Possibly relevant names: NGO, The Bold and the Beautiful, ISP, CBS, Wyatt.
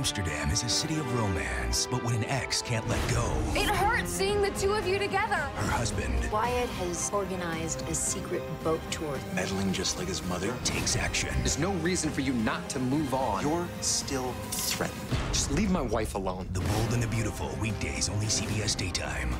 Amsterdam is a city of romance, but when an ex can't let go... It hurts seeing the two of you together! Her husband... Wyatt has organized a secret boat tour. Meddling just like his mother, takes action. There's no reason for you not to move on. You're still threatened. Just leave my wife alone. The Bold and the Beautiful, weekdays, only CBS Daytime.